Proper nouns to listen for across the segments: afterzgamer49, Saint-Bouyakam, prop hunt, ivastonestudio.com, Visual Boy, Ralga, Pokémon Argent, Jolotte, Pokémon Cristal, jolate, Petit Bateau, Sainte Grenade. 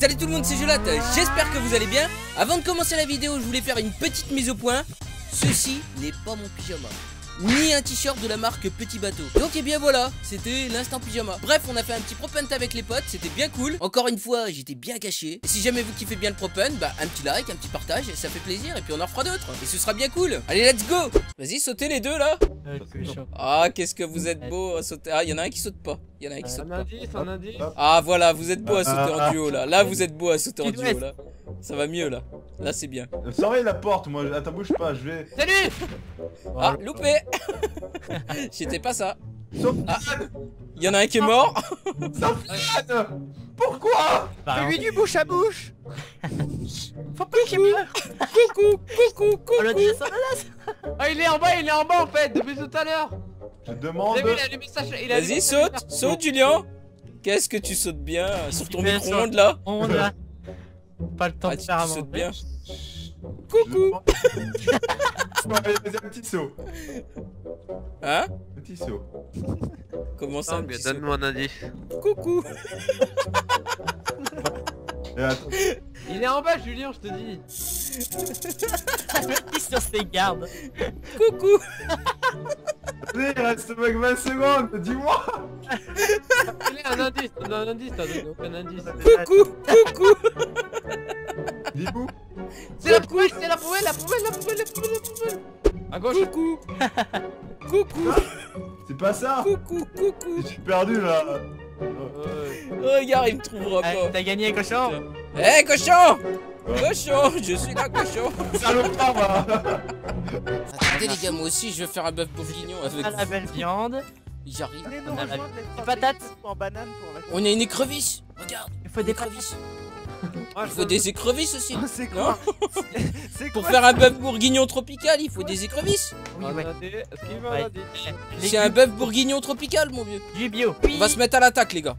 Salut tout le monde, c'est Jolotte, j'espère que vous allez bien. Avant de commencer la vidéo, je voulais faire une petite mise au point. Ceci n'est pas mon pyjama, ni un t-shirt de la marque Petit Bateau. Donc et bien voilà, c'était l'instant pyjama. Bref, on a fait un petit prop hunt avec les potes, c'était bien cool. Encore une fois, j'étais bien caché. Et si jamais vous kiffez bien le prop hunt, bah un petit like, un petit partage, ça fait plaisir. Et puis on en refera d'autres, et ce sera bien cool. Allez, let's go. Vas-y, sautez les deux là. Ah, qu'est-ce que vous êtes beau à sauter. Ah, il y en a un qui saute pas. Il y en a un qui saute pas. Un indice. Ah voilà, vous êtes beau à sauter en duo là. Là, vous êtes beau à sauter en duo là. Ça va mieux là. Là, c'est bien. Sortez la porte, moi, attends, bouge pas, je vais. Salut. Ah, loupé. J'étais pas ça. Ah, il y en a un qui est mort. Pourquoi? Fais-lui du bouche à bouche. Faut pas qu'il meure. Coucou. Ah, il est en bas en fait, depuis tout à l'heure. Je demande. Vas-y, saute Julien. Qu'est-ce que tu sautes bien sur ton micro-ondes là. Pas le temps de faire un saute bien. Coucou. Un petit saut. Hein? Un petit saut. Comment ça? Donne-moi un indice. Coucou. Il est en bas, Julien, je te dis. Il sur ses gardes. Coucou. Allez, reste mec 20 secondes, dis-moi. Allez, un indice. Coucou. Dis-moi. C'est la poubelle, la poubelle. À gauche. Coucou. C'est pas ça. Coucou. Je suis perdu là. Regarde, il me trouvera pas. T'as gagné, cochon. Eh, cochon. Cochon, je suis là, cochon. Salopard, moi. Attendez les gars, moi aussi je vais faire un bœuf bourguignon avec la belle viande. J'arrive. On a des patates. On a une écrevisse. Regarde. Il faut des crevisses. Il faut des écrevisses aussi. C'est quoi? Pour faire un bœuf bourguignon tropical, il faut des écrevisses. Oui, ouais. C'est un bœuf bourguignon tropical, mon vieux. Du bio. On va se mettre à l'attaque, les gars.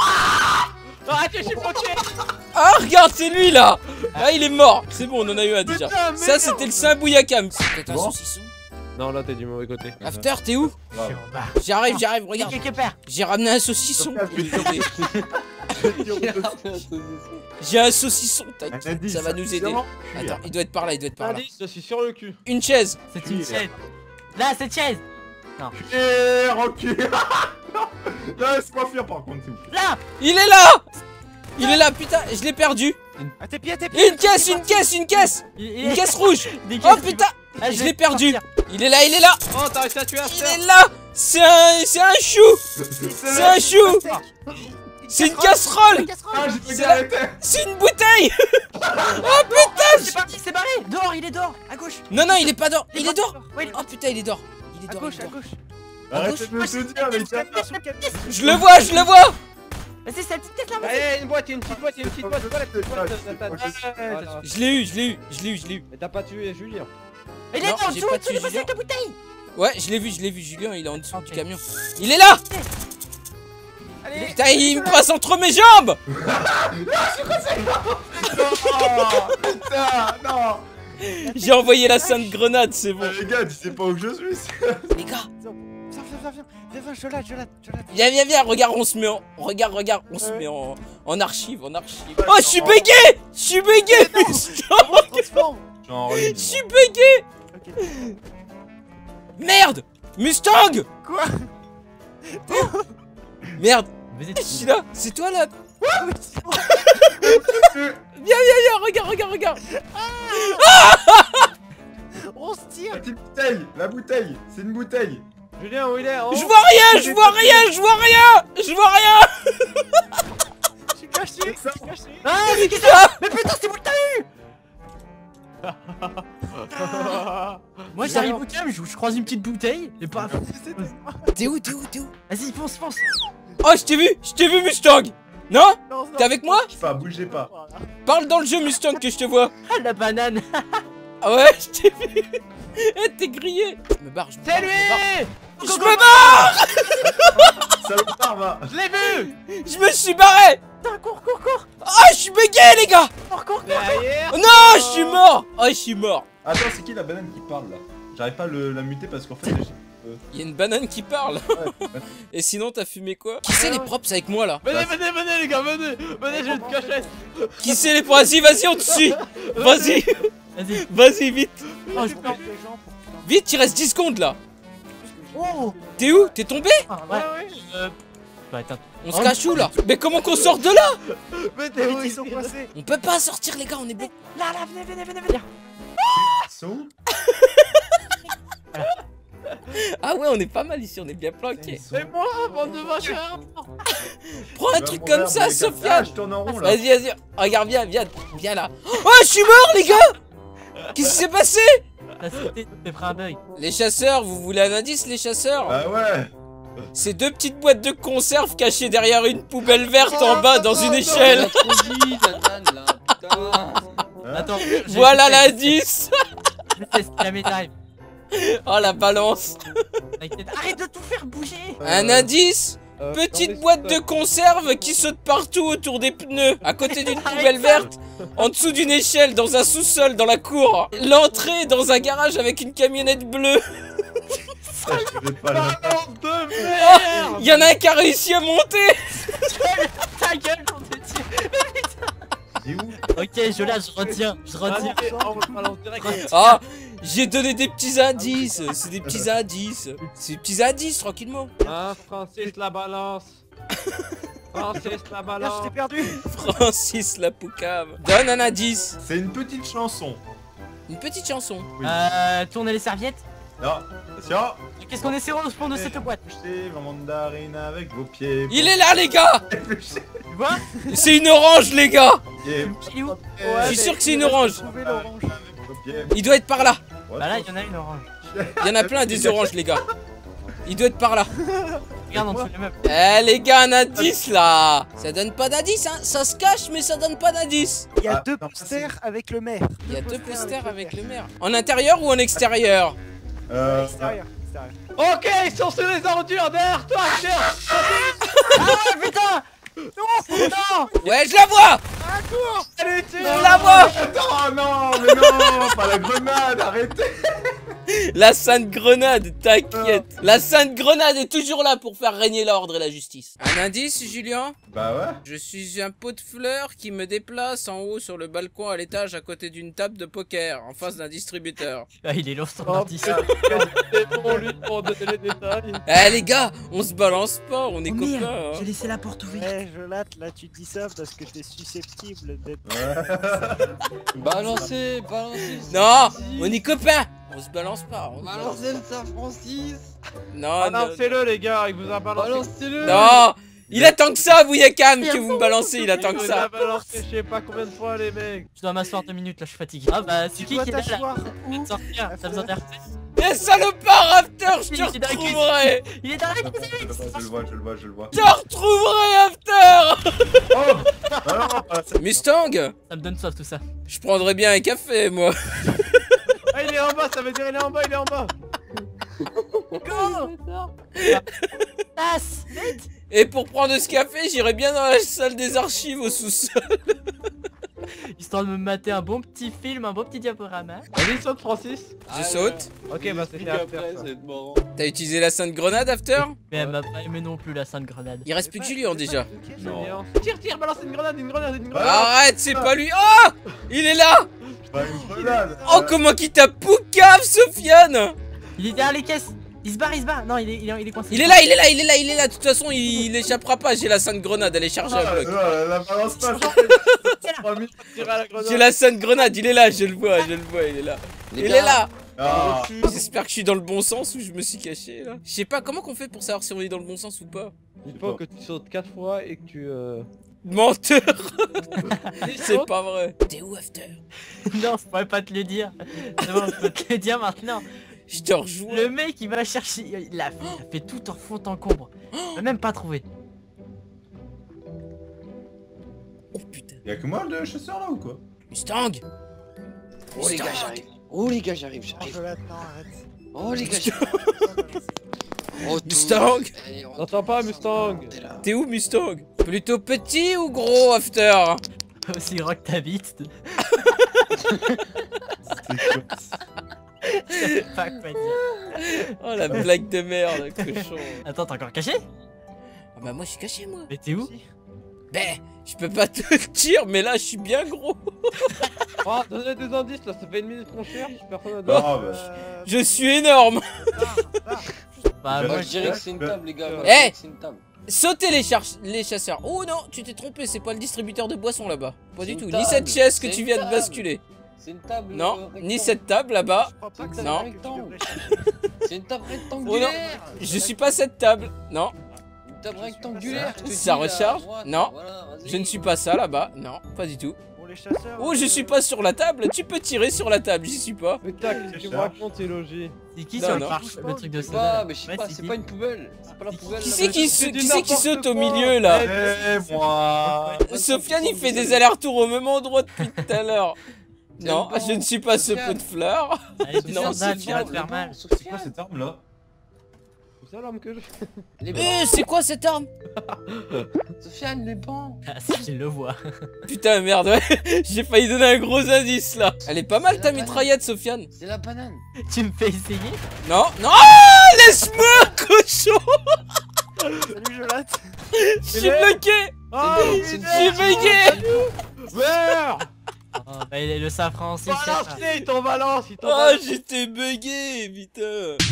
Ah, je suis bloqué. Ah, regarde, c'est lui là. Ah, il est mort. C'est bon, on en a eu un déjà. Ça, c'était le Saint-Bouyakam. C'était un saucisson. Non, là, t'es du mauvais côté. After, t'es où? J'arrive, regarde. J'ai ramené un saucisson. J'ai un saucisson, t'inquiète, ça va nous aider. Attends, il doit être par là. Je suis sur le cul. Une chaise. C'est une chaise. Là, cette chaise. Non. Ok. Là, laisse-moi fuir par contre. Là. Il est là, putain, je l'ai perdu. Une caisse rouge. Oh putain, je l'ai perdu. Il est là. Oh, t'as réussi à tuer un chien. Il est là. C'est un chou. C'est une casserole. C'est une bouteille. Oh putain. C'est parti, c'est barré. Dehors, il est dehors. À gauche. Non, il est pas dehors. Il est dehors. Oh putain, il est dehors. À gauche. Arrête de me soutenir, mais je le vois. Vas-y, c'est la petite tête là. Allez, une petite boîte. Je l'ai eu. Mais t'as pas tué Julien. Il est en dessous de ta bouteille. Ouais, je l'ai vu, Julien, il est en dessous du camion. Il est là. Allez, putain, il me passe entre mes jambes. Non, putain. J'ai envoyé la Sainte Grenade, c'est bon. Les gars, tu sais pas où je suis. Les gars, viens, regarde, on se met en archive. Oh, je suis bégué, putain. Je suis bégué. Merde, Mustang. Quoi? Merde, je suis là, c'est toi là. Viens, regarde. On se tire. La bouteille, c'est une bouteille. Julien, où il est? Je vois rien. Je suis caché. Ah, mais qu'est-ce que ça? Mais putain, c'est où t'as eu? Moi, j'arrive au cam, je croise une petite bouteille. Et pas. T'es où? Vas-y, fonce. Oh, je t'ai vu, Mustang. Non, t'es avec moi? Bougez pas. Parle dans le jeu, Mustang, que je te vois. Ah, la banane. Ah ouais, je t'ai vu. T'es grillé. Je me barre. Je l'ai vu. Je me suis barré. Putain, cours. Oh, je suis bégué, les gars. Cours. Non, je suis mort. Attends, c'est qui la banane qui parle là? J'arrive pas à la muter parce qu'en fait... peu. Il y a une banane qui parle. Ouais. Et sinon t'as fumé quoi? Qui c'est les props avec moi là? Venez, venez, venez les gars, venez. Venez, j'ai une cachette. Qui c'est les props? Vas-y, vas-y, on te suit. Vas-y. Vas-y, vas-y, vite. Oh, je perds. Vite, il reste 10 secondes là. Oh. T'es où? T'es tombé? Ah, ouais. On se cache où là? Mais comment qu'on sort de là? Mais t'es où? Ils sont coincés. On peut pas sortir les gars, on est bloqués. Là, là, venez, venez, venez, venez. Ils sont où? Ah ouais, on est pas mal ici, on est bien planqués. C'est moi, bande de vaches. Prends un truc comme ça, Sofiane. Vas-y, vas-y. Regarde, viens, viens, viens là. Oh, je suis mort les gars. Qu'est-ce qui s'est passé? T'as sauté, t'es pris un œil. Les chasseurs, vous voulez un indice les chasseurs? Ah ouais. C'est deux petites boîtes de conserve cachées derrière une poubelle verte en bas dans une échelle. Attends, voilà l'indice. Oh la balance. Arrête de tout faire bouger. Un indice. Petite boîte de conserve qui saute partout autour des pneus, à côté d'une poubelle verte, en dessous d'une échelle, dans un sous-sol, dans la cour. L'entrée dans un garage avec une camionnette bleue. Oh, y'en a un qui a réussi à monter. Ta gueule, on te tire. Ok, je lâche, je retiens, je retiens. Ah, j'ai donné des petits indices, c'est des petits indices. C'est des petits indices, tranquillement. Ah, Francis la balance. Francis la balance. Là, je t'ai perdu. Francis la poucave. Donne un indice. C'est une petite chanson. Une petite chanson. Oui. Tournez les serviettes. Non, attention. Qu'est-ce qu'on essaie au fond de cette boîte? Mandarine avec vos pieds. Il est là les gars. Tu vois? C'est une orange les gars. Je suis sûr que c'est une orange. Il doit être par là. Bah là il y en a une orange. Il y en a plein des oranges les gars. Il doit être par là. Regarde en dessous les meubles. Eh les gars, un indice là. Ça donne pas d'indice hein. Ça se cache mais ça donne pas d'indice. Il y a deux posters avec le maire. Il y a deux posters avec le maire. En intérieur ou en extérieur? Extérieur. Ok, ils sont sur les ordures, derrière toi, derrière. Ah putain. Non, non. Ouais, je la vois. Ah, cours. Allez, tire. Je la vois. Attends, non, mais non. Pas la grenade, arrêtez. La Sainte Grenade, t'inquiète. La Sainte Grenade est toujours là pour faire régner l'ordre et la justice. Un indice, Julien? Bah ouais. Je suis un pot de fleurs qui me déplace en haut sur le balcon à l'étage à côté d'une table de poker en face d'un distributeur. Ah, il est lourd son indice. C'est bon, lui, pour donner les détails. Eh les gars, on se balance pas, on est copains. J'ai laissé la porte ouverte. Eh, je latte, là, tu dis ça parce que t'es susceptible d'être... Balancez, balancez. Non, on est copains. On se balance pas. Balancez le Saint-Francis. Non, balancez-le les gars, il vous a balancé. Balancez-le. Non, il attend que ça, Bouyakam, que vous me balancez, il attend que ça. Il a balancé je sais pas combien de fois les mecs. Je dois m'asseoir 2 minutes là, je suis fatigué. Ah bah c'est qui est là? Je vais sortir, ça vous intéresse? Et salopard After, je te retrouverai. Il est dans la cuisine. Je le vois, je le vois, je le vois. Je te retrouverai After. Oh. Mustang. Ça me donne soif tout ça. Je prendrais bien un café moi. Ah il est en bas, ça veut dire il est en bas, il est en bas. Et pour prendre ce café, j'irai bien dans la salle des archives au sous-sol. Histoire de me mater un bon petit film, un bon petit diaporama. Allez, saute Francis. Je saute. Ok, bah c'est After. T'as utilisé la Sainte Grenade After? Mais elle m'a pas aimé non plus la Sainte Grenade. Il reste plus que Julien déjà. Non. Tire, tire, balance une grenade, une grenade, une grenade. Arrête, c'est pas lui. Oh, il est là. Oh, comment qu'il t'a poucave, Sofiane. Il est derrière les caisses. Il se barre, il se barre. Non, il est coincé. Il est là, il est là, il est là, il est là. De toute façon, il échappera pas. J'ai la Sainte Grenade, elle est chargée à bloc. La balance pas. J'ai la Sainte Grenade, il est là, je le vois, il est là. Il est là. J'espère que je suis dans le bon sens ou je me suis caché là. Je sais pas comment qu'on fait pour savoir si on est dans le bon sens ou pas. Il faut que tu sautes 4 fois et que tu... Menteur. C'est pas vrai. T'es où After? Non, je pourrais pas te le dire. C'est bon, je peux te le dire maintenant. Je te rejoins. Le mec il va chercher, il a fait tout en fond en combre. Il a même pas trouvé. Oh putain. Y'a que moi le chasseur là ou quoi? Mustang. Oh les gars j'arrive. Oh les gars j'arrive, j'arrive. Oh les gars j'arrive. Oh Mustang. T'entends pas Mustang? T'es où Mustang? Plutôt petit ou gros After? Aussi gros que ta bite. pas quoi dire. Oh la blague de merde, cochon. Attends, t'es encore caché? Ah bah moi je suis caché moi. Mais t'es où? Ben, je peux pas te dire, mais là je suis bien gros. Oh, donnez des indices là, ça fait une minute qu'on cherche, personne n'a donné. Oh, bah... Je suis énorme. Bah moi je dirais que c'est une table les gars. Eh, sautez les chasseurs. Oh non, tu t'es trompé, c'est pas le distributeur de boissons là-bas. Pas du tout, table. Ni cette chaise que tu viens de basculer. C'est une table. Non, ni cette table là-bas. Non. C'est une table rectangulaire. Oh, non. Je suis pas cette table, non. Une table rectangulaire. Ça recharge. Non, voilà, je ne suis pas ça là-bas. Non, pas du tout. Oh, je suis pas sur la table. Tu peux tirer sur la table, j'y suis pas. Mais tac, tu me racontes tes logis. C'est qui sur le marche, le truc de ça? Mais je sais pas, c'est pas une poubelle. C'est pas la poubelle. Qui c'est qui saute au milieu là? Eh moi. Sofiane, il fait des allers-retours au même endroit depuis tout à l'heure. Non, je ne suis pas ce pot de fleurs. Non, ça va te faire mal. C'est quoi cette arme là? C'est ça l'arme que je... c'est quoi cette arme? Sofiane, les bancs. Ah si, je le vois. Putain, merde, ouais. J'ai failli donner un gros indice là. Elle est pas mal ta mitraillette, Sofiane. C'est la banane. Tu me fais essayer? Non, non. Oh, laisse-moi, cochon. Salut, Jolate. Je suis bloqué. Je suis bugué. Merde. Oh, bah, il est le safran aussi. Balance, il t'en balance. Oh, j'étais bugué, putain.